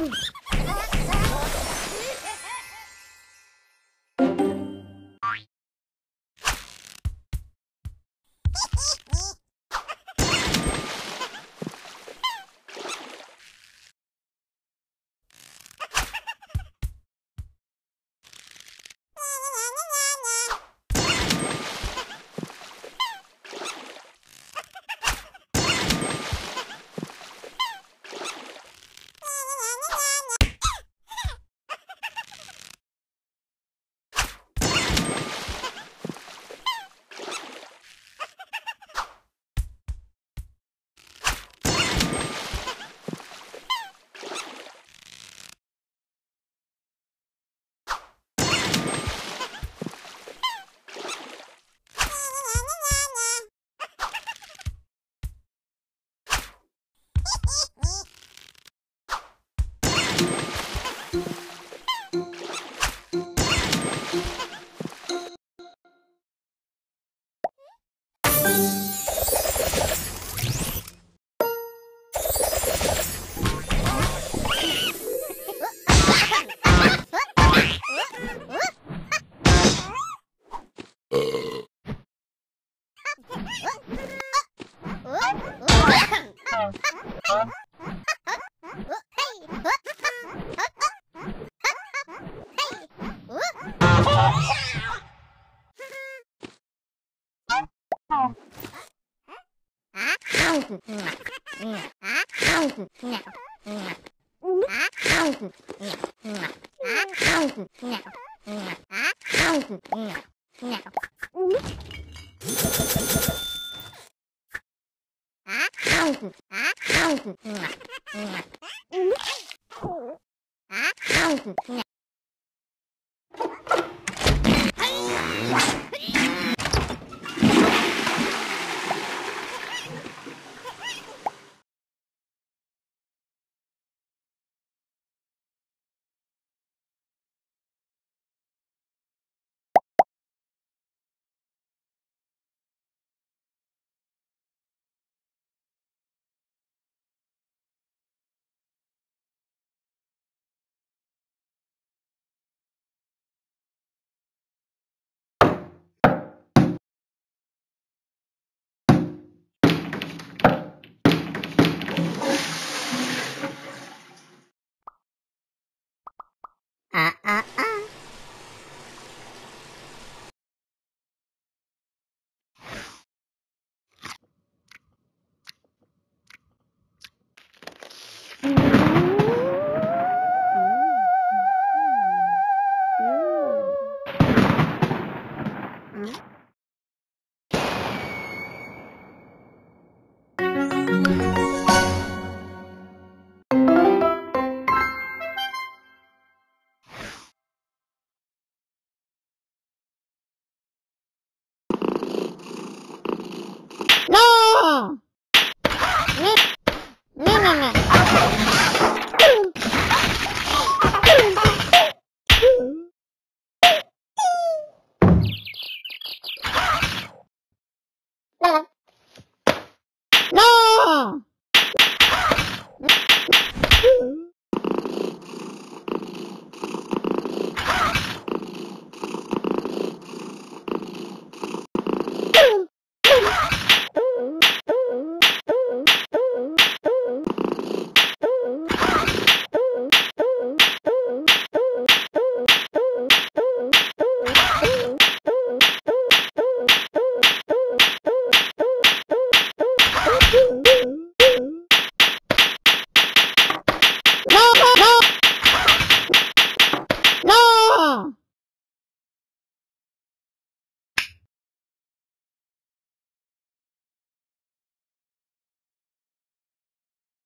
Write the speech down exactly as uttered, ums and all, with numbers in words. Uh, uh, uh. No, no, no.